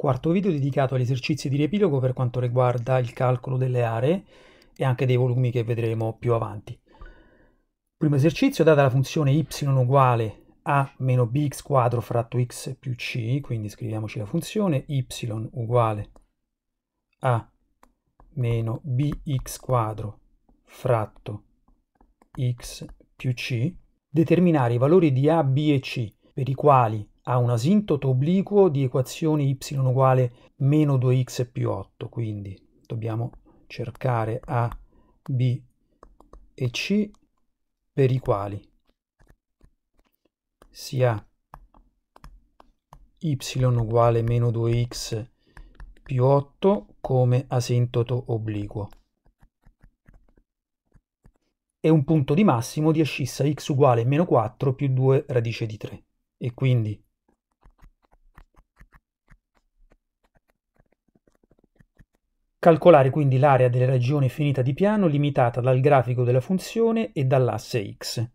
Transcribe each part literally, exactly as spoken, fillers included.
Quarto video dedicato agli esercizi di riepilogo per quanto riguarda il calcolo delle aree e anche dei volumi che vedremo più avanti. Primo esercizio, data la funzione y uguale a meno bx quadro fratto x più c, quindi scriviamoci la funzione y uguale a meno bx quadro fratto x più c, determinare i valori di a, b e c per i quali ha un asintoto obliquo di equazione y uguale meno due x più otto, quindi dobbiamo cercare a, b e c per i quali sia y uguale meno due x più otto come asintoto obliquo e un punto di massimo di ascissa x uguale meno quattro più due radice di tre, e quindi calcolare quindi l'area della regione finita di piano limitata dal grafico della funzione e dall'asse x.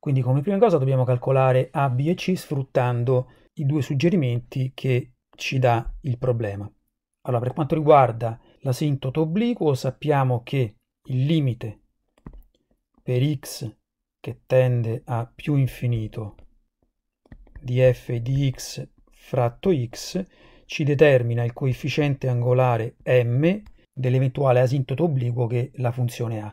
Quindi come prima cosa dobbiamo calcolare A, B e C sfruttando i due suggerimenti che ci dà il problema. Allora, per quanto riguarda l'asintoto obliquo sappiamo che il limite per x che tende a più infinito di f di x fratto x ci determina il coefficiente angolare m dell'eventuale asintoto obliquo che la funzione ha.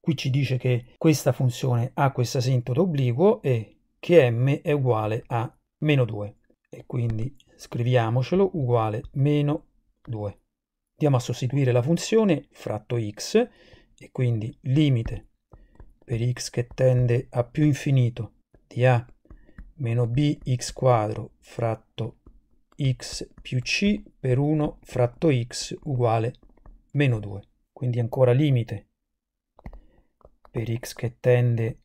Qui ci dice che questa funzione ha questo asintoto obliquo e che m è uguale a meno due, e quindi scriviamocelo uguale meno due. Andiamo a sostituire la funzione fratto x, e quindi limite per x che tende a più infinito di a meno b x quadro fratto x più c per uno fratto x uguale meno due. Quindi ancora limite per x che tende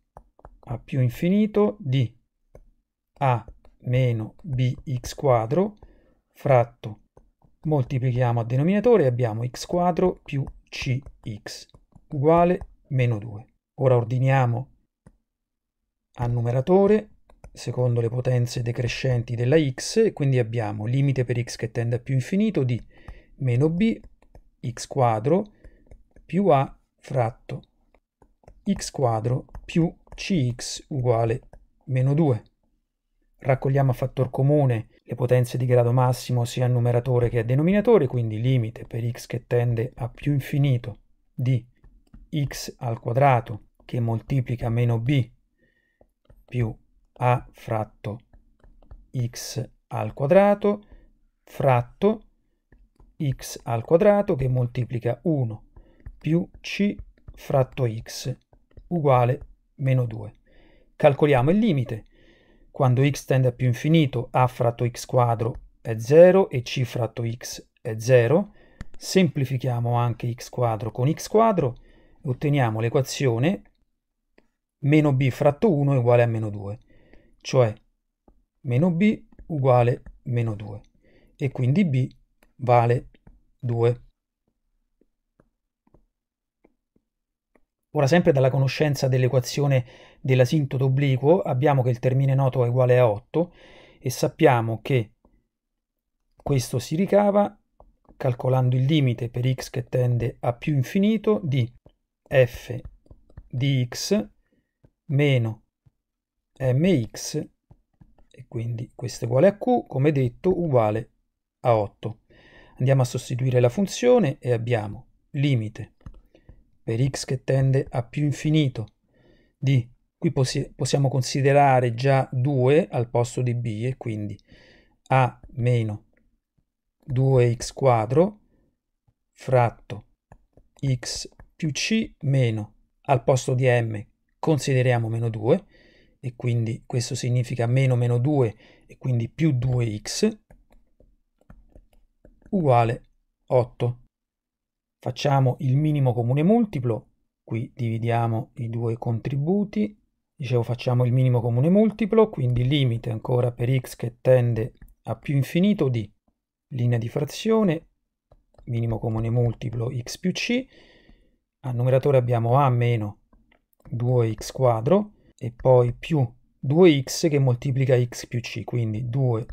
a più infinito di a meno b x quadro fratto, moltiplichiamo a denominatore e abbiamo x quadro più cx uguale meno due. Ora ordiniamo a numeratore secondo le potenze decrescenti della x, e quindi abbiamo limite per x che tende a più infinito di meno b x quadro più a fratto x quadro più cx uguale meno due. Raccogliamo a fattor comune le potenze di grado massimo sia a numeratore che a denominatore, quindi limite per x che tende a più infinito di x al quadrato che moltiplica meno b più a fratto x al quadrato fratto x al quadrato che moltiplica uno più c fratto x uguale meno due. Calcoliamo il limite. Quando x tende a più infinito, a fratto x quadro è zero e c fratto x è zero. Semplifichiamo anche x quadro con x quadro e otteniamo l'equazione meno b fratto uno uguale a meno due, cioè meno b uguale meno due, e quindi b vale due. Ora, sempre dalla conoscenza dell'equazione dell'asintoto obliquo, abbiamo che il termine noto è uguale a otto e sappiamo che questo si ricava calcolando il limite per x che tende a più infinito di f di x meno mx, e quindi questo è uguale a q, come detto, uguale a otto. Andiamo a sostituire la funzione e abbiamo limite per x che tende a più infinito di, qui possiamo considerare già due al posto di b, e quindi a meno due x quadro fratto x più c meno, al posto di m consideriamo meno due, e quindi questo significa meno meno due e quindi più due x uguale otto. Facciamo il minimo comune multiplo, qui dividiamo i due contributi, dicevo facciamo il minimo comune multiplo, quindi limite ancora per x che tende a più infinito di linea di frazione, minimo comune multiplo x più c, al numeratore abbiamo a meno due x quadro e poi più due x che moltiplica x più c, quindi due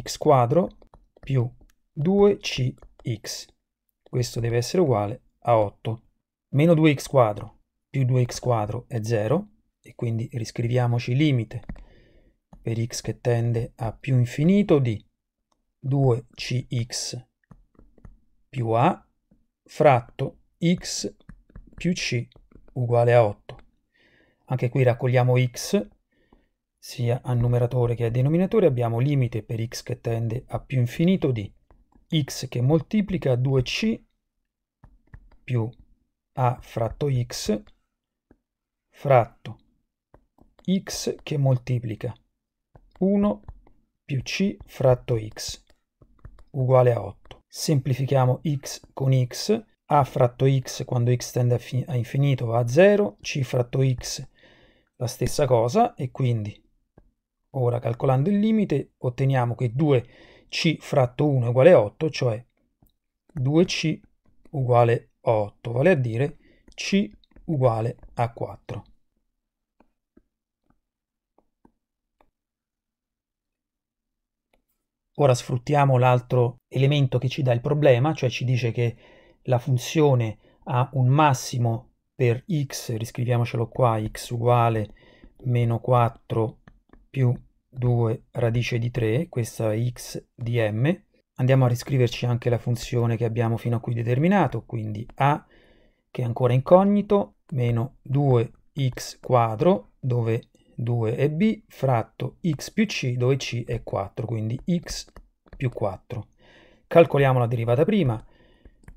x quadro più due c x. Questo deve essere uguale a otto. Meno due x quadro più due x quadro è zero, e quindi riscriviamoci limite per x che tende a più infinito di due c x più a fratto x più c uguale a otto. Anche qui raccogliamo x sia al numeratore che al denominatore, abbiamo limite per x che tende a più infinito di x che moltiplica due c più a fratto x fratto x che moltiplica uno più c fratto x uguale a otto. Semplifichiamo x con x, a fratto x quando x tende a, a infinito va a zero, c fratto x la stessa cosa, e quindi ora calcolando il limite otteniamo che due c fratto uno è uguale a otto, cioè due c uguale a otto, vale a dire c uguale a quattro. Ora sfruttiamo l'altro elemento che ci dà il problema, cioè ci dice che la funzione ha un massimo per x, riscriviamocelo qua, x uguale meno quattro più due radice di tre, questa è x di m. Andiamo a riscriverci anche la funzione che abbiamo fino a qui determinato, quindi a, che è ancora incognito, meno due x quadro, dove due è b, fratto x più c, dove c è quattro, quindi x più quattro. Calcoliamo la derivata prima,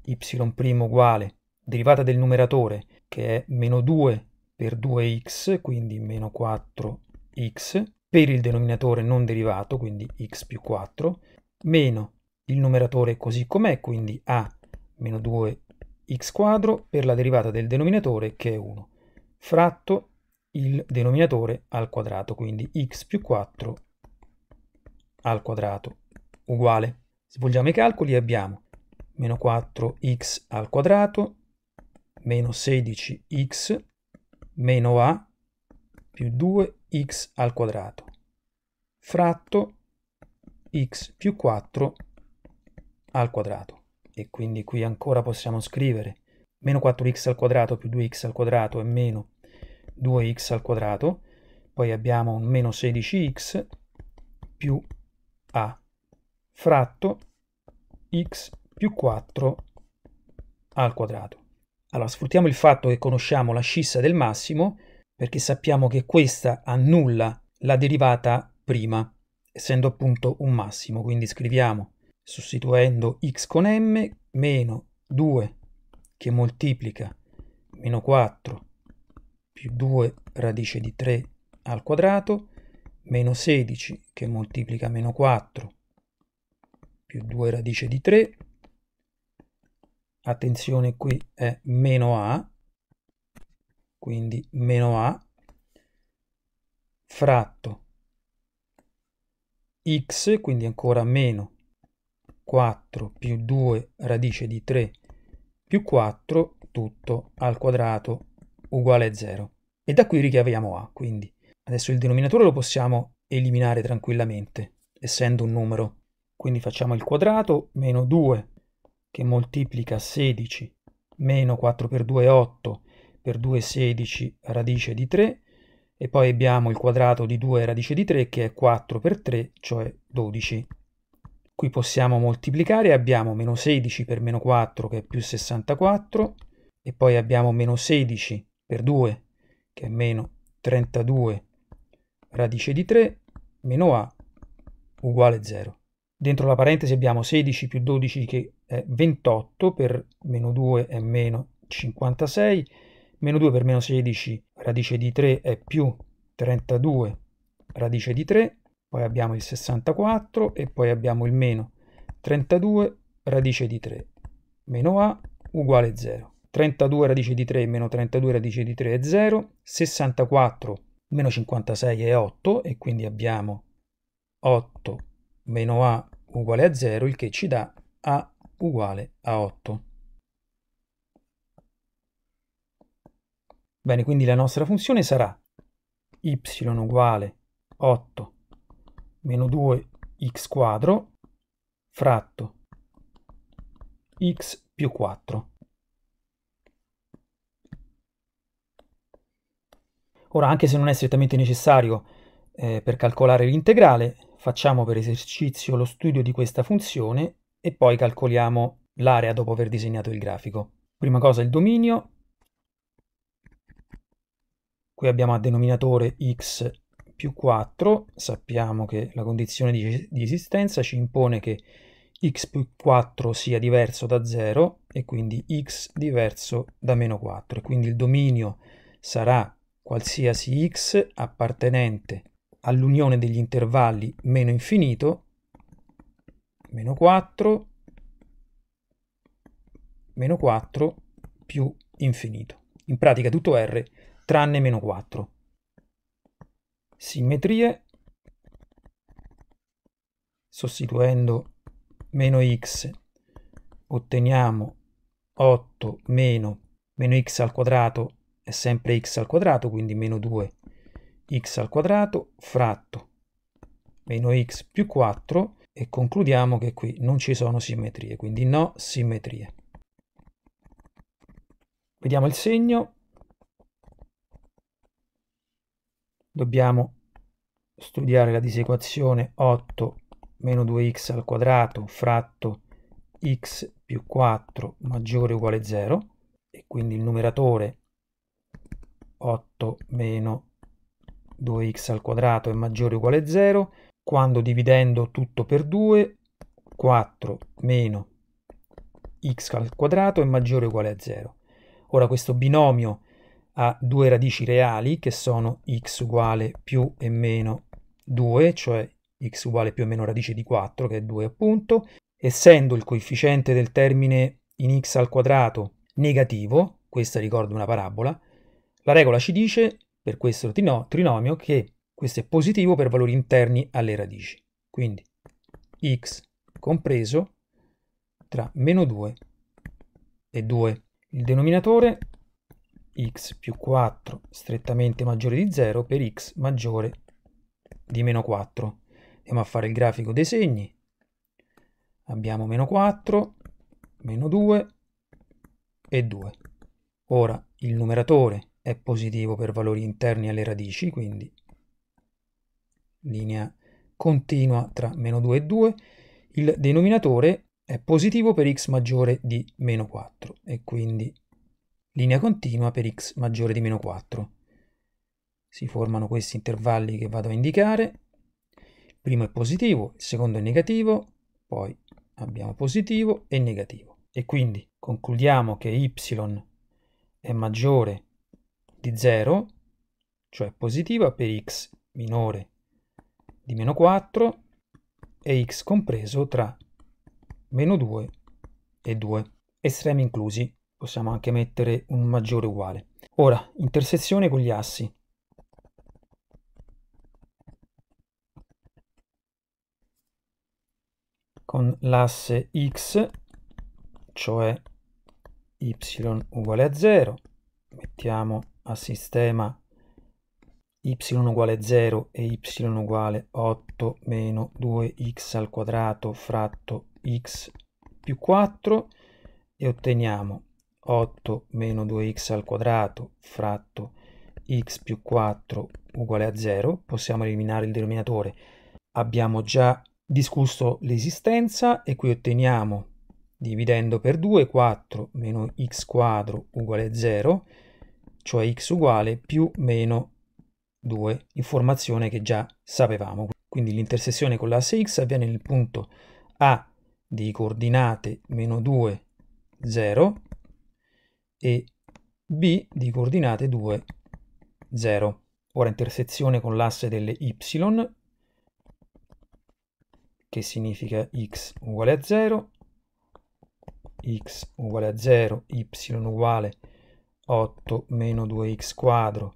y' uguale, derivata del numeratore, che è meno due per due x, quindi meno quattro x, per il denominatore non derivato, quindi x più quattro, meno il numeratore così com'è, quindi a meno due x quadro per la derivata del denominatore che è uno, fratto il denominatore al quadrato, quindi x più quattro al quadrato uguale. Svolgiamo i calcoli e abbiamo meno quattro x al quadrato meno sedici x meno a più due x al quadrato fratto x più quattro al quadrato, e quindi qui ancora possiamo scrivere meno quattro x al quadrato più due x al quadrato e meno due x al quadrato, poi abbiamo un meno sedici x più a fratto x più quattro al quadrato. Allora sfruttiamo il fatto che conosciamo la scissa del massimo, perché sappiamo che questa annulla la derivata prima, essendo appunto un massimo, quindi scriviamo sostituendo x con m meno due che moltiplica meno quattro più due radice di tre al quadrato, meno sedici che moltiplica meno quattro più due radice di tre, attenzione qui è meno a, quindi meno a fratto x, quindi ancora meno quattro più due radice di tre più quattro tutto al quadrato uguale a zero, e da qui richiamiamo a. Quindi adesso il denominatore lo possiamo eliminare tranquillamente essendo un numero, quindi facciamo il quadrato, meno due che moltiplica sedici meno quattro per due è otto per due sedici radice di tre, e poi abbiamo il quadrato di due radice di tre che è quattro per tre, cioè dodici. Qui possiamo moltiplicare, abbiamo meno sedici per meno quattro che è più sessantaquattro, e poi abbiamo meno sedici per due che è meno trentadue radice di tre meno a uguale zero. Dentro la parentesi abbiamo sedici più dodici che è ventotto per meno due è meno cinquantasei, meno due per meno sedici radice di tre è più trentadue radice di tre, poi abbiamo il sessantaquattro e poi abbiamo il meno trentadue radice di tre meno a uguale zero. trentadue radice di tre meno trentadue radice di tre è zero, sessantaquattro meno cinquantasei è otto, e quindi abbiamo otto meno a uguale a zero, il che ci dà A uguale a otto. Bene, quindi la nostra funzione sarà y uguale otto meno due x quadro fratto x più quattro. Ora, anche se non è strettamente necessario eh, per calcolare l'integrale, facciamo per esercizio lo studio di questa funzione e poi calcoliamo l'area dopo aver disegnato il grafico. Prima cosa il dominio. Qui abbiamo a denominatore x più quattro. Sappiamo che la condizione di, di esistenza ci impone che x più quattro sia diverso da zero e quindi x diverso da meno quattro. E quindi il dominio sarà qualsiasi x appartenente all'unione degli intervalli meno infinito, meno quattro, meno quattro più infinito. In pratica tutto R tranne meno quattro. Simmetrie. Sostituendo meno x otteniamo otto meno meno x al quadrato è sempre x al quadrato, quindi meno due x al quadrato fratto meno x più quattro, e concludiamo che qui non ci sono simmetrie, quindi no simmetrie. Vediamo il segno. Dobbiamo studiare la disequazione otto meno due x al quadrato fratto x più quattro maggiore o uguale zero, e quindi il numeratore otto meno due x al quadrato è maggiore o uguale zero, quando dividendo tutto per due, quattro meno x al quadrato è maggiore o uguale a zero. Ora questo binomio ha due radici reali che sono x uguale più e meno due, cioè x uguale più o meno radice di quattro, che è due appunto. Essendo il coefficiente del termine in x al quadrato negativo, questa ricorda una parabola, la regola ci dice per questo trinomio che questo è positivo per valori interni alle radici. Quindi x compreso tra meno due e due. Il denominatore x più quattro strettamente maggiore di zero per x maggiore di meno quattro. Andiamo a fare il grafico dei segni. Abbiamo meno quattro, meno due e due. Ora il numeratore è positivo per valori interni alle radici, quindi linea continua tra meno due e due. Il denominatore è positivo per x maggiore di meno quattro e quindi linea continua per x maggiore di meno quattro. Si formano questi intervalli che vado a indicare. Il primo è positivo, il secondo è negativo, poi abbiamo positivo e negativo. E quindi concludiamo che y è maggiore di zero, cioè positiva per x minore di meno quattro e x compreso tra meno due e due, estremi inclusi. Possiamo anche mettere un maggiore uguale. Ora, intersezione con gli assi. Con l'asse x, cioè y uguale a zero, mettiamo a sistema y uguale a zero e y uguale a otto meno due x al quadrato fratto x più quattro, e otteniamo otto meno due x al quadrato fratto x più quattro uguale a zero. Possiamo eliminare il denominatore. Abbiamo già discusso l'esistenza e qui otteniamo, dividendo per due, quattro meno x quadro uguale a zero, cioè x uguale più meno due, informazione che già sapevamo. Quindi l'intersezione con l'asse x avviene nel punto A di coordinate meno due, zero, e B di coordinate due, zero. Ora intersezione con l'asse delle y, che significa x uguale a zero, x uguale a zero, y uguale otto meno due x quadro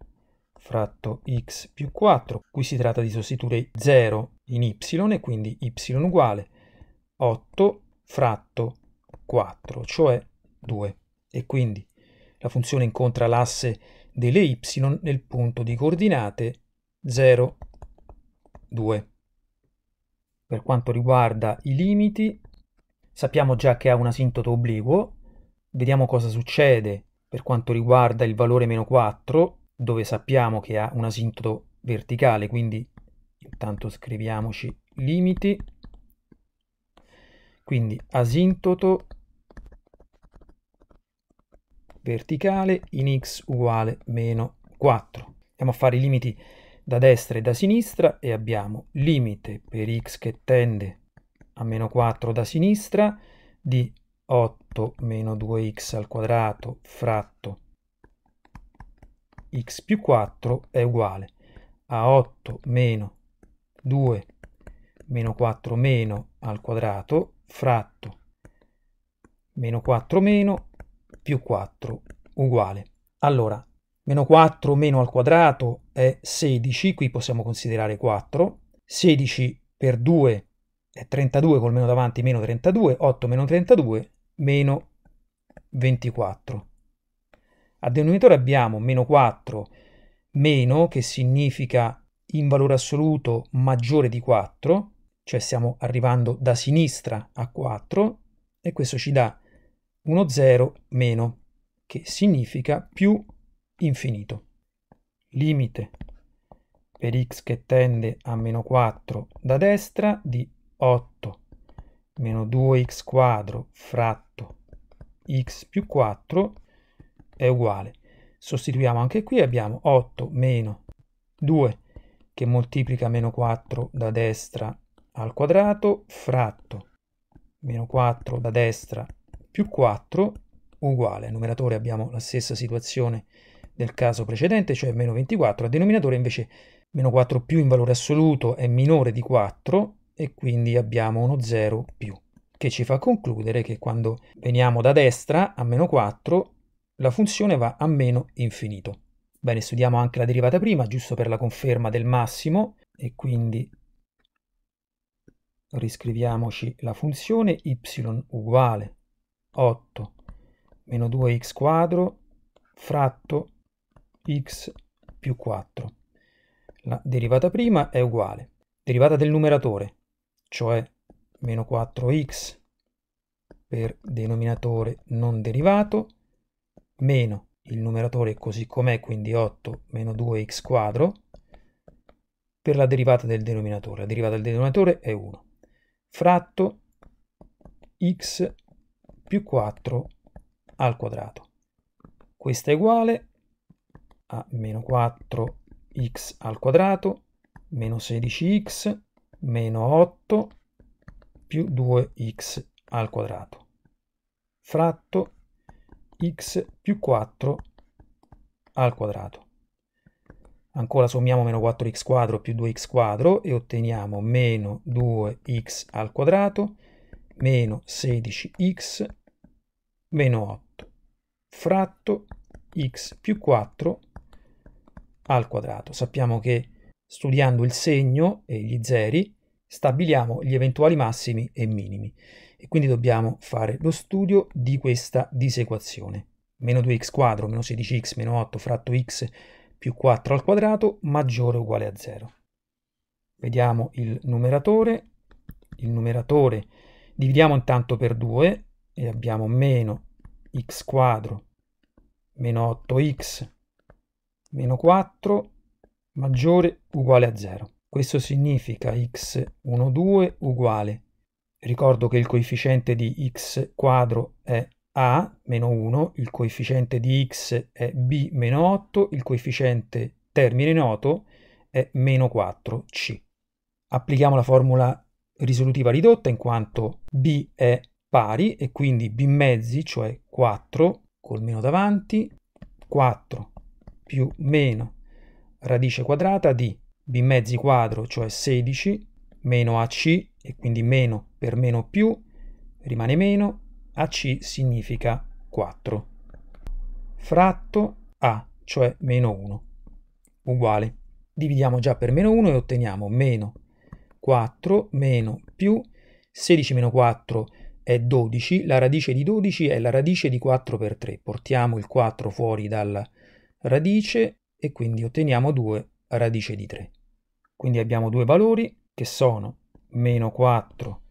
fratto x più quattro. Qui si tratta di sostituire zero in y e quindi y uguale otto fratto quattro, cioè due, e quindi la funzione incontra l'asse delle y nel punto di coordinate zero, due. Per quanto riguarda i limiti, sappiamo già che ha un asintoto obliquo. Vediamo cosa succede per quanto riguarda il valore meno quattro, dove sappiamo che ha un asintoto verticale, quindi intanto scriviamoci limiti, quindi asintoto verticale in x uguale meno quattro. Andiamo a fare i limiti da destra e da sinistra e abbiamo limite per x che tende a meno quattro da sinistra di otto meno due x al quadrato fratto x più quattro è uguale a otto meno due meno quattro meno al quadrato fratto meno quattro meno più quattro uguale. Allora, meno quattro meno al quadrato è sedici, qui possiamo considerare quattro, sedici per due è trentadue, col meno davanti meno trentadue, otto meno trentadue meno ventiquattro. A denominatore abbiamo meno quattro meno, che significa in valore assoluto maggiore di quattro, cioè stiamo arrivando da sinistra a quattro, e questo ci dà uno zero meno, che significa più infinito. Limite per x che tende a meno quattro da destra di otto meno due x quadro fratto x più quattro è uguale. Sostituiamo anche qui, abbiamo otto meno due che moltiplica meno quattro da destra al quadrato fratto meno quattro da destra più quattro uguale. Al numeratore abbiamo la stessa situazione del caso precedente, cioè meno ventiquattro, al denominatore invece meno quattro più in valore assoluto è minore di quattro e quindi abbiamo uno zero più, che ci fa concludere che quando veniamo da destra a meno quattro la funzione va a meno infinito. Bene, studiamo anche la derivata prima, giusto per la conferma del massimo, e quindi riscriviamoci la funzione y uguale otto meno due x quadro fratto x più quattro. La derivata prima è uguale, derivata del numeratore, cioè meno quattro x per denominatore non derivato, meno il numeratore così com'è, quindi otto meno due x quadro, per la derivata del denominatore. La derivata del denominatore è uno, fratto x più quattro al quadrato. Questa è uguale a meno quattro x al quadrato meno sedici x meno otto più due x al quadrato fratto x più quattro al quadrato. Ancora sommiamo meno quattro x quadro più due x quadro e otteniamo meno due x al quadrato meno sedici x meno otto fratto x più quattro al quadrato. Sappiamo che studiando il segno e gli zeri stabiliamo gli eventuali massimi e minimi, e quindi dobbiamo fare lo studio di questa disequazione. Meno due x quadro meno sedici x meno otto fratto x più quattro al quadrato maggiore o uguale a zero. Vediamo il numeratore. Il numeratore dividiamo intanto per due e abbiamo meno x quadro meno otto x meno quattro maggiore o uguale a zero. Questo significa x uno due uguale, ricordo che il coefficiente di x quadro è a meno uno, il coefficiente di x è b meno otto, il coefficiente termine noto è meno quattro c. Applichiamo la formula risolutiva ridotta, in quanto b è pari e quindi b mezzi, cioè quattro col meno davanti, quattro più meno radice quadrata di b mezzi quadro, cioè sedici, meno ac, e quindi meno per meno più rimane meno, ac significa quattro, fratto a, cioè meno uno, uguale. Dividiamo già per meno uno e otteniamo meno quattro meno più sedici meno quattro è dodici, la radice di dodici è la radice di quattro per tre. Portiamo il quattro fuori dalla radice e quindi otteniamo due radice di tre. Quindi abbiamo due valori che sono meno quattro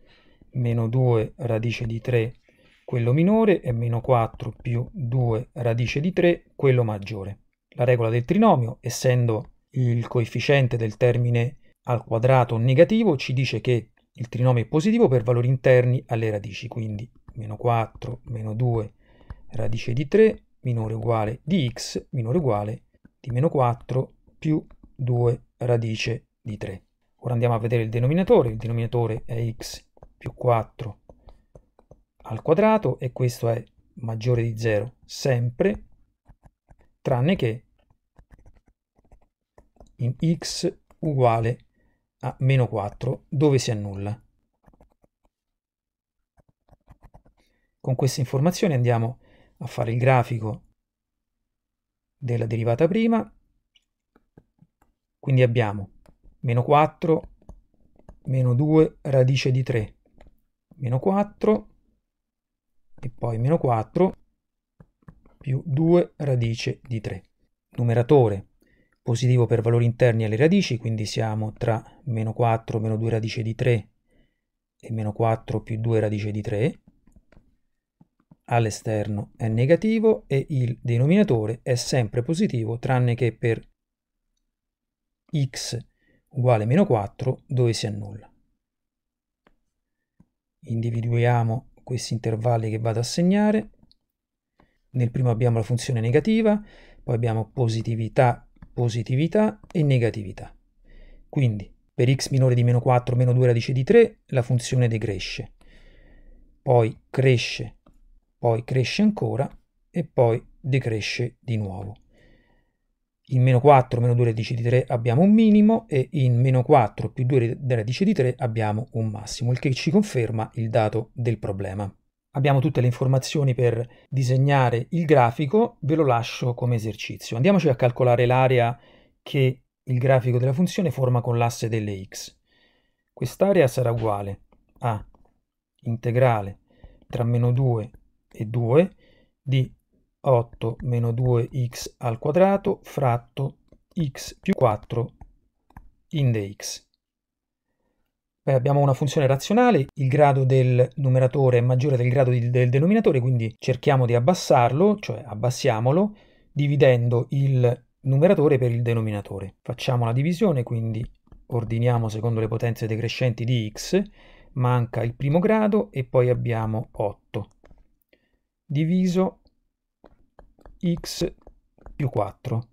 meno due radice di tre, quello minore, e meno quattro più due radice di tre, quello maggiore. La regola del trinomio, essendo il coefficiente del termine al quadrato negativo, ci dice che il trinomio è positivo per valori interni alle radici, quindi meno quattro meno due radice di tre minore o uguale di x minore o uguale di meno quattro più due radice di tre. Ora andiamo a vedere il denominatore. Il denominatore è x più quattro al quadrato e questo è maggiore di zero sempre, tranne che in x uguale a meno quattro, dove si annulla. Con queste informazioni andiamo a fare il grafico della derivata prima. Quindi abbiamo meno quattro meno due radice di tre, meno quattro e poi meno quattro più due radice di tre. Numeratore positivo per valori interni alle radici, quindi siamo tra meno quattro meno due radice di tre e meno quattro più due radice di tre. All'esterno è negativo e il denominatore è sempre positivo, tranne che per x uguale meno quattro, dove si annulla. Individuiamo questi intervalli che vado a segnare. Nel primo abbiamo la funzione negativa, poi abbiamo positività, positività e negatività. Quindi per x minore di meno quattro meno due radice di tre la funzione decresce, poi cresce, poi cresce ancora e poi decresce di nuovo. In meno quattro meno due radice di tre abbiamo un minimo e in meno quattro più due radice di tre abbiamo un massimo, il che ci conferma il dato del problema. Abbiamo tutte le informazioni per disegnare il grafico, ve lo lascio come esercizio. Andiamoci a calcolare l'area che il grafico della funzione forma con l'asse delle x. Quest'area sarà uguale a integrale tra meno due e due di otto meno due x al quadrato fratto x più quattro in dx. Beh, abbiamo una funzione razionale, il grado del numeratore è maggiore del grado di, del denominatore, quindi cerchiamo di abbassarlo, cioè abbassiamolo, dividendo il numeratore per il denominatore. Facciamo la divisione, quindi ordiniamo secondo le potenze decrescenti di x, manca il primo grado e poi abbiamo otto, diviso x più quattro,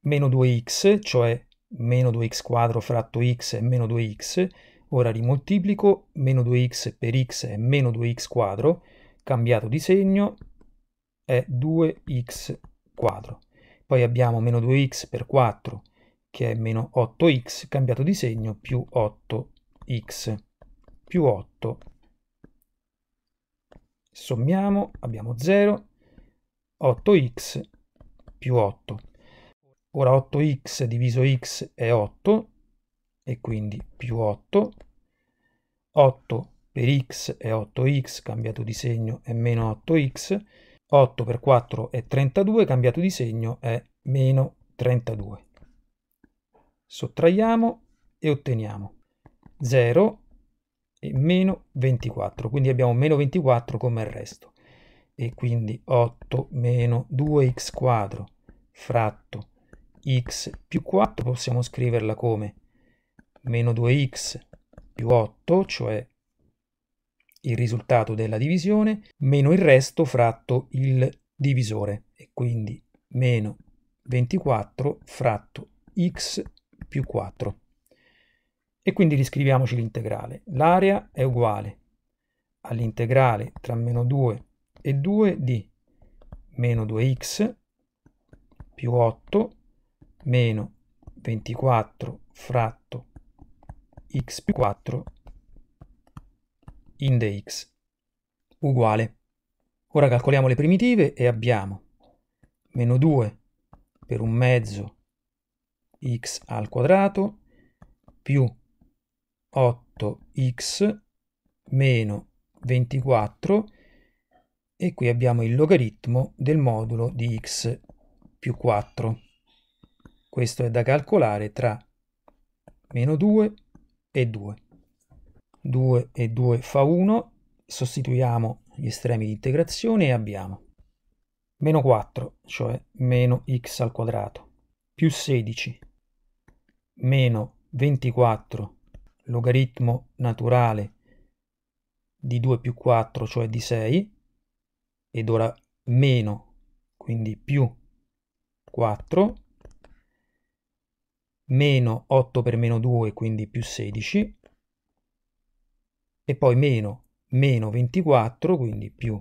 meno due x, cioè meno due x quadro fratto x è meno due x, ora rimoltiplico, meno due x per x è meno due x quadro, cambiato di segno è due x quadro. Poi abbiamo meno due x per quattro che è meno otto x, cambiato di segno più otto x più otto. Sommiamo, abbiamo zero, otto x più otto. Ora otto x diviso x è otto e quindi più otto, otto per x è otto x, cambiato di segno è meno otto x, otto per quattro è trentadue, cambiato di segno è meno trentadue. Sottraiamo e otteniamo zero e meno ventiquattro, quindi abbiamo meno ventiquattro come il resto, e quindi otto meno due x quadro fratto x più quattro possiamo scriverla come meno due x più otto, cioè il risultato della divisione, meno il resto fratto il divisore, e quindi meno ventiquattro fratto x più quattro. E quindi riscriviamoci l'integrale. L'area è uguale all'integrale tra meno due e due di meno due x più otto meno ventiquattro fratto x più quattro in dx, uguale. Ora calcoliamo le primitive e abbiamo meno due per un mezzo x al quadrato più otto otto x meno ventiquattro, e qui abbiamo il logaritmo del modulo di x più quattro. Questo è da calcolare tra meno due e due. due e due fa uno, sostituiamo gli estremi di integrazione e abbiamo meno quattro, cioè meno x al quadrato, più sedici, meno ventiquattro, logaritmo naturale di due più quattro, cioè di sei, ed ora meno, quindi più quattro, meno otto per meno due, quindi più sedici, e poi meno meno ventiquattro, quindi più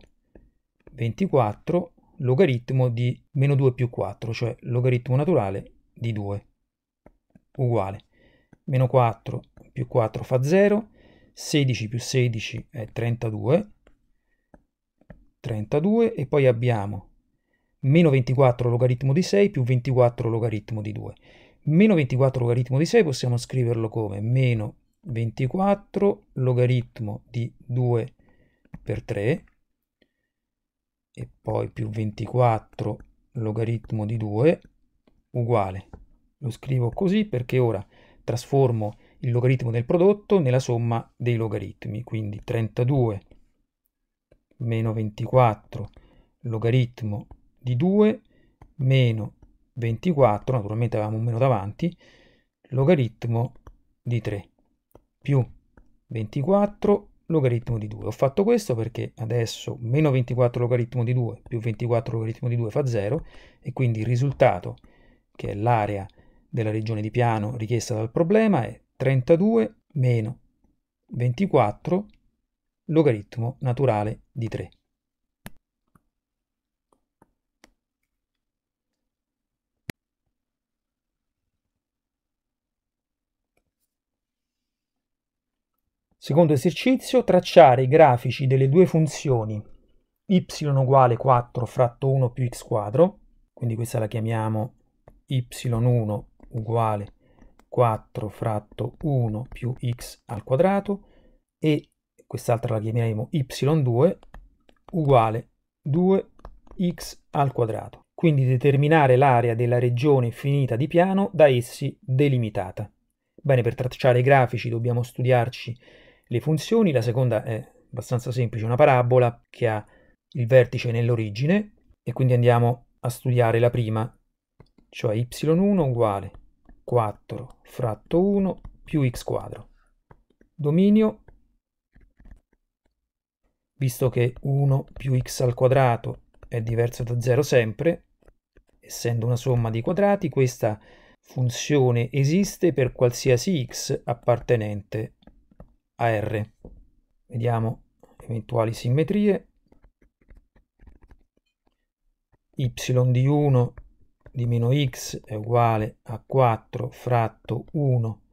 ventiquattro, logaritmo di meno due più quattro, cioè logaritmo naturale di due, uguale meno quattro più quattro fa zero, sedici più sedici è trentadue, trentadue, e poi abbiamo meno ventiquattro logaritmo di sei più ventiquattro logaritmo di due. Meno ventiquattro logaritmo di sei possiamo scriverlo come meno ventiquattro logaritmo di due per tre, e poi più ventiquattro logaritmo di due, uguale. Lo scrivo così perché ora trasformo il logaritmo del prodotto nella somma dei logaritmi, quindi trentadue meno ventiquattro logaritmo di due meno ventiquattro, naturalmente avevamo un meno davanti, logaritmo di tre più ventiquattro logaritmo di due. Ho fatto questo perché adesso meno ventiquattro logaritmo di due più ventiquattro logaritmo di due fa zero, e quindi il risultato, che è l'area della regione di piano richiesta dal problema, è trentadue meno ventiquattro logaritmo naturale di tre. Secondo esercizio, tracciare i grafici delle due funzioni y uguale quattro fratto uno più x quadro, quindi questa la chiamiamo y uno uguale quattro fratto uno più x al quadrato, e quest'altra la chiameremo y due uguale due x al quadrato. Quindi determinare l'area della regione finita di piano da essi delimitata. Bene, per tracciare i grafici dobbiamo studiarci le funzioni. La seconda è abbastanza semplice, una parabola che ha il vertice nell'origine, e quindi andiamo a studiare la prima, cioè y uno uguale quattro fratto uno più x quadro. Dominio, visto che uno più x al quadrato è diverso da zero sempre, essendo una somma di quadrati, questa funzione esiste per qualsiasi x appartenente a R. Vediamo eventuali simmetrie. Y di uno di meno x è uguale a quattro fratto uno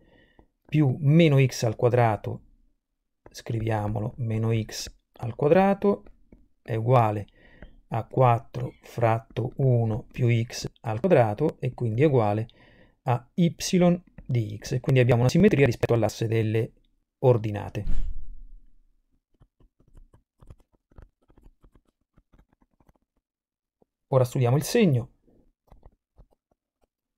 più meno x al quadrato, scriviamolo meno x al quadrato, è uguale a quattro fratto uno più x al quadrato, e quindi è uguale a y di x, e quindi abbiamo una simmetria rispetto all'asse delle ordinate. Ora studiamo il segno.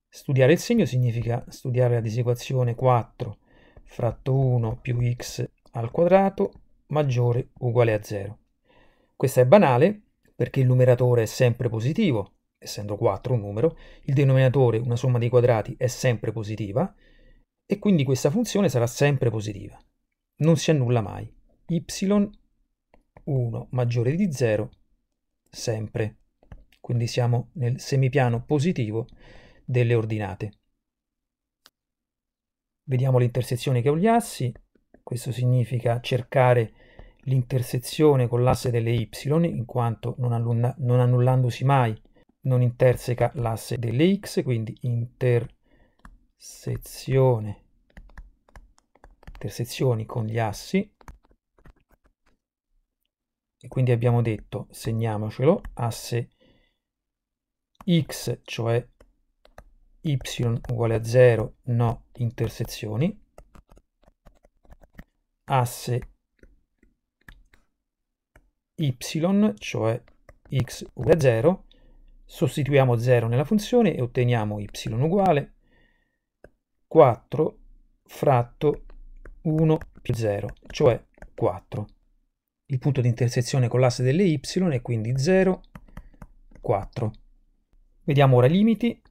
Studiare il segno significa studiare la disequazione quattro fratto uno più x al quadrato maggiore o uguale a zero. Questa è banale perché il numeratore è sempre positivo, essendo quattro un numero, il denominatore, una somma dei quadrati, è sempre positiva, e quindi questa funzione sarà sempre positiva, non si annulla mai. y uno maggiore di zero sempre, quindi siamo nel semipiano positivo delle ordinate. Vediamo l'intersezione che ha gli assi. Questo significa cercare l'intersezione con l'asse delle y, in quanto non, annulla, non annullandosi mai non interseca l'asse delle x, quindi intersezione, intersezioni con gli assi, e quindi abbiamo detto, segniamocelo, asse x, cioè y uguale a zero, no intersezioni, asse y, cioè x uguale a zero, sostituiamo zero nella funzione e otteniamo y uguale quattro fratto uno più zero, cioè quattro. Il punto di intersezione con l'asse delle y è quindi zero, quattro. Vediamo ora i limiti.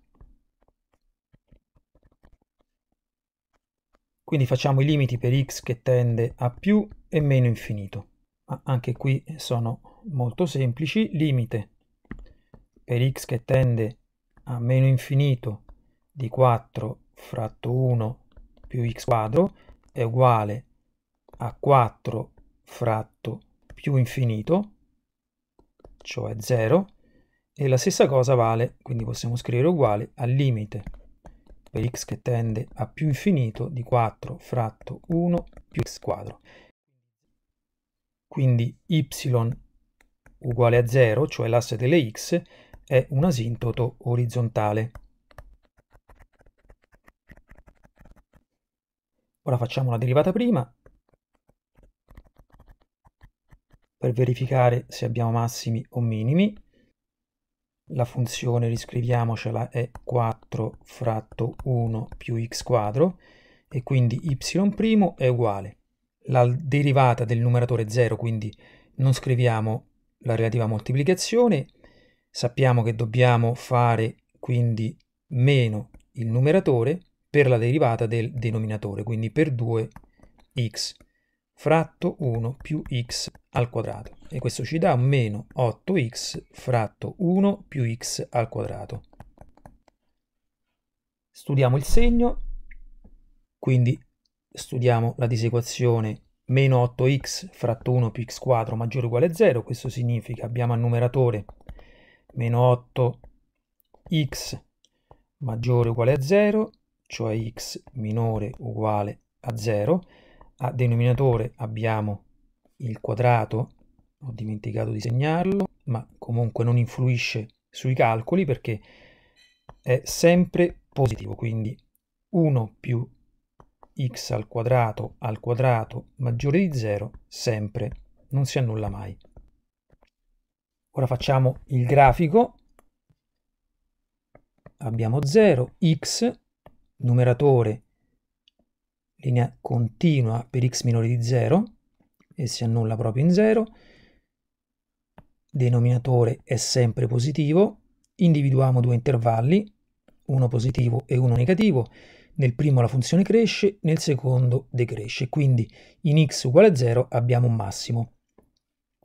Quindi facciamo i limiti per x che tende a più e meno infinito. Ma anche qui sono molto semplici. Limite per x che tende a meno infinito di quattro fratto uno più x quadro è uguale a quattro fratto più infinito, cioè zero, e la stessa cosa vale, quindi possiamo scrivere uguale al limite per x che tende a più infinito di quattro fratto uno più x quadro. Quindi y uguale a zero, cioè l'asse delle x, è un asintoto orizzontale. Ora facciamo la derivata prima per verificare se abbiamo massimi o minimi. La funzione, riscriviamocela, è quattro fratto uno più x quadro e quindi y' è uguale. La derivata del numeratore è zero, quindi non scriviamo la relativa moltiplicazione. Sappiamo che dobbiamo fare quindi meno il numeratore per la derivata del denominatore, quindi per due x fratto uno più x al quadrato, e questo ci dà meno otto x fratto uno più x al quadrato. Studiamo il segno, quindi studiamo la disequazione meno otto x fratto uno più x quadro maggiore o uguale a zero. Questo significa abbiamo al numeratore meno otto x maggiore o uguale a zero, cioè x minore o uguale a zero. A denominatore abbiamo il quadrato, ho dimenticato di segnarlo, ma comunque non influisce sui calcoli perché è sempre positivo, quindi uno più x al quadrato al quadrato maggiore di zero, sempre, non si annulla mai. Ora facciamo il grafico. Abbiamo zero x, numeratore linea continua per x minore di zero e si annulla proprio in zero, denominatore è sempre positivo, individuiamo due intervalli, uno positivo e uno negativo, nel primo la funzione cresce, nel secondo decresce, quindi in x uguale a zero abbiamo un massimo.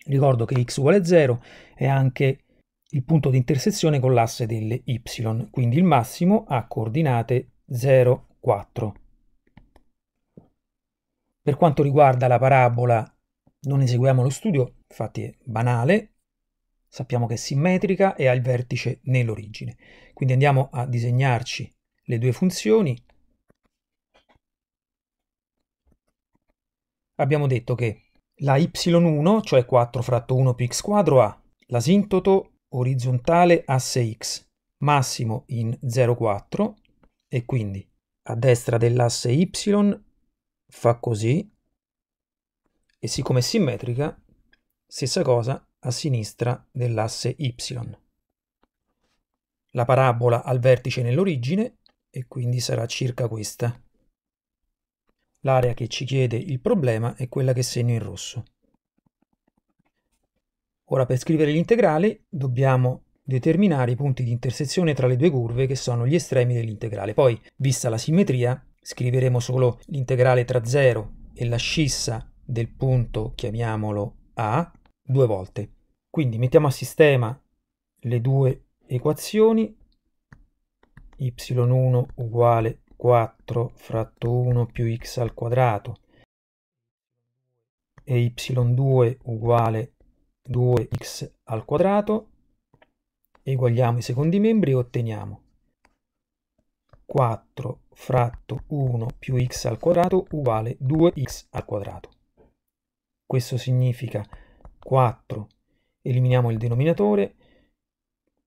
Ricordo che x uguale a zero è anche il punto di intersezione con l'asse delle y, quindi il massimo ha coordinate zero, quattro. Per quanto riguarda la parabola non eseguiamo lo studio, infatti è banale, sappiamo che è simmetrica e ha il vertice nell'origine. Quindi andiamo a disegnarci le due funzioni. Abbiamo detto che la y uno, cioè quattro fratto uno più x quadro, ha l'asintoto orizzontale asse x, massimo in zero virgola quattro, e quindi a destra dell'asse y fa così, e siccome è simmetrica, stessa cosa a sinistra dell'asse y. La parabola ha il vertice nell'origine e quindi sarà circa questa. L'area che ci chiede il problema è quella che segno in rosso. Ora, per scrivere l'integrale dobbiamo determinare i punti di intersezione tra le due curve che sono gli estremi dell'integrale. Poi, vista la simmetria, scriveremo solo l'integrale tra zero e la scissa del punto, chiamiamolo A, due volte. Quindi mettiamo a sistema le due equazioni, y uno uguale quattro fratto uno più x al quadrato e y due uguale due x al quadrato, eguagliamo i secondi membri e otteniamo quattro fratto uno più x al quadrato uguale due x al quadrato. Questo significa quattro, eliminiamo il denominatore,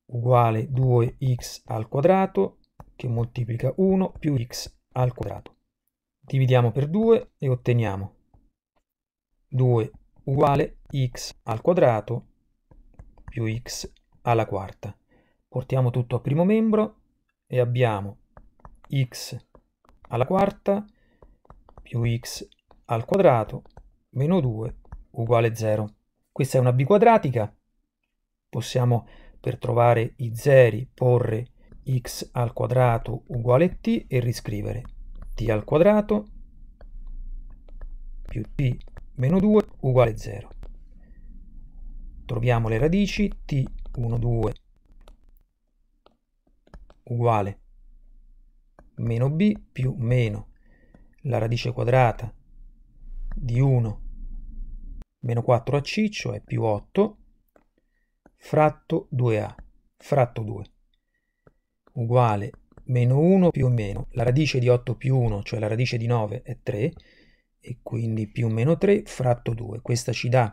uguale due x al quadrato che moltiplica uno più x al quadrato. Dividiamo per due e otteniamo due uguale x al quadrato più x alla quarta. Portiamo tutto al primo membro e abbiamo x alla quarta più x al quadrato meno due uguale zero. Questa è una biquadratica. Possiamo, per trovare i zeri, porre x al quadrato uguale t e riscrivere t al quadrato più t meno due uguale zero. Troviamo le radici. T uno due uguale meno b più meno la radice quadrata di uno meno quattro a c, cioè più otto, fratto due a, fratto due, uguale meno uno più meno la radice di otto più uno, cioè la radice di nove, è tre, e quindi più meno tre fratto due. Questa ci dà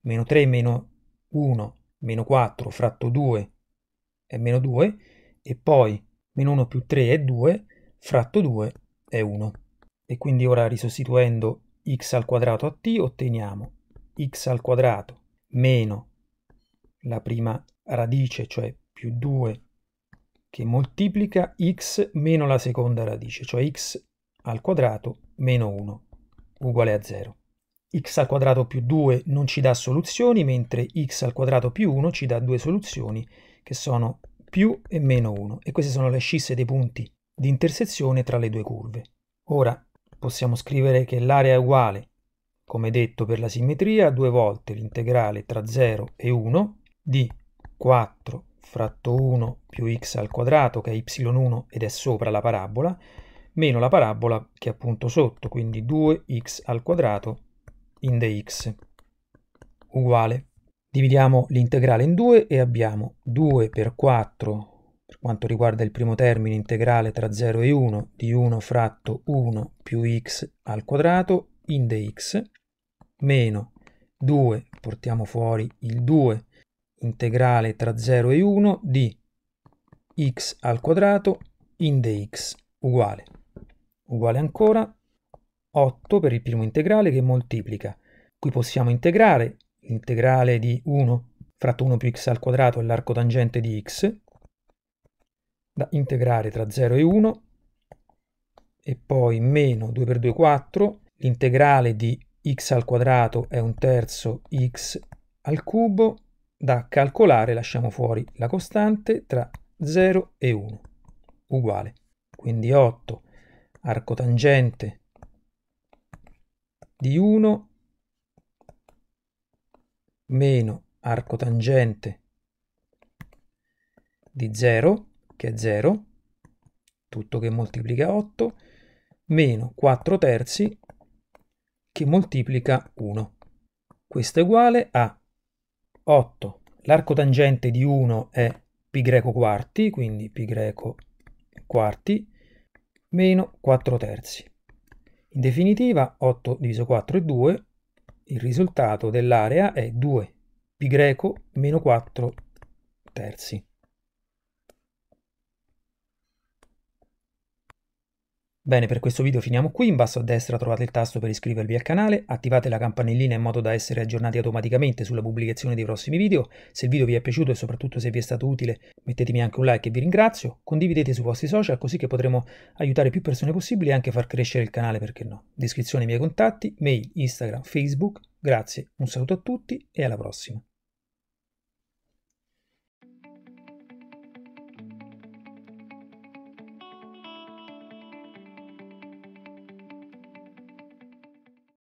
meno tre meno uno meno quattro fratto due è meno due, e poi meno uno più tre è due, fratto due è uno. E quindi ora, risostituendo x al quadrato a t, otteniamo x al quadrato meno la prima radice, cioè più due, che moltiplica x meno la seconda radice, cioè x al quadrato meno uno, uguale a zero. X al quadrato più due non ci dà soluzioni, mentre x al quadrato più uno ci dà due soluzioni, che sono più e meno uno, e queste sono le scisse dei punti di intersezione tra le due curve. Ora possiamo scrivere che l'area è uguale, come detto per la simmetria, due volte l'integrale tra zero e uno di quattro fratto uno più x al quadrato, che è y uno ed è sopra la parabola, meno la parabola che è appunto sotto, quindi due x al quadrato in dx uguale. Dividiamo l'integrale in due e abbiamo due per quattro, per quanto riguarda il primo termine, integrale tra zero e uno di uno fratto uno più x al quadrato in dx, meno due, portiamo fuori il due, integrale tra zero e uno di x al quadrato in dx uguale. Uguale ancora otto per il primo integrale, che moltiplica. Qui possiamo integrare l'integrale di uno fratto uno più x al quadrato e l'arco tangente di x, da integrare tra zero e uno, e poi meno due per due quattro, l'integrale di x al quadrato è un terzo x al cubo, da calcolare lasciamo fuori la costante tra zero e uno, uguale. Quindi otto arco tangente di uno meno arco tangente di zero, che è zero, tutto che moltiplica otto, meno quattro terzi che moltiplica uno. Questo è uguale a otto. L'arco tangente di uno è pi greco quarti, quindi pi greco quarti, meno quattro terzi. In definitiva, otto diviso quattro è due, il risultato dell'area è due pi greco meno quattro terzi. Bene, per questo video finiamo qui. In basso a destra trovate il tasto per iscrivervi al canale, attivate la campanellina in modo da essere aggiornati automaticamente sulla pubblicazione dei prossimi video. Se il video vi è piaciuto e soprattutto se vi è stato utile, mettetemi anche un like e vi ringrazio. Condividete sui vostri social, così che potremo aiutare più persone possibili e anche far crescere il canale, perché no. Descrizione, i miei contatti, mail, Instagram, Facebook. Grazie, un saluto a tutti e alla prossima.